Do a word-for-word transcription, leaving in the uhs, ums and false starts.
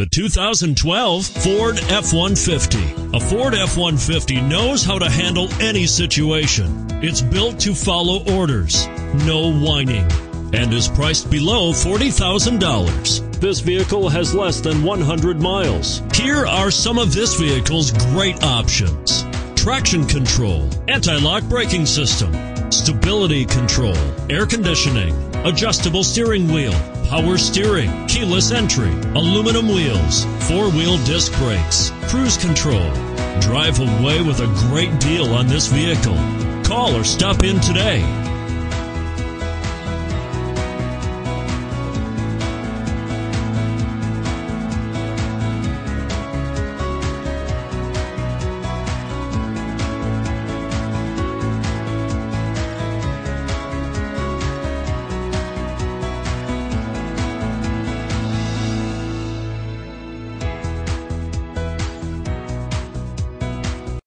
The two thousand twelve Ford F one fifty. A Ford F one fifty knows how to handle any situation. It's built to follow orders, no whining, and is priced below forty thousand dollars. This vehicle has less than one hundred miles. Here are some of this vehicle's great options: traction control, anti-lock braking system, stability control, air conditioning, adjustable steering wheel, power steering, keyless entry, aluminum wheels, four-wheel disc brakes, cruise control. Drive away with a great deal on this vehicle. Call or stop in today.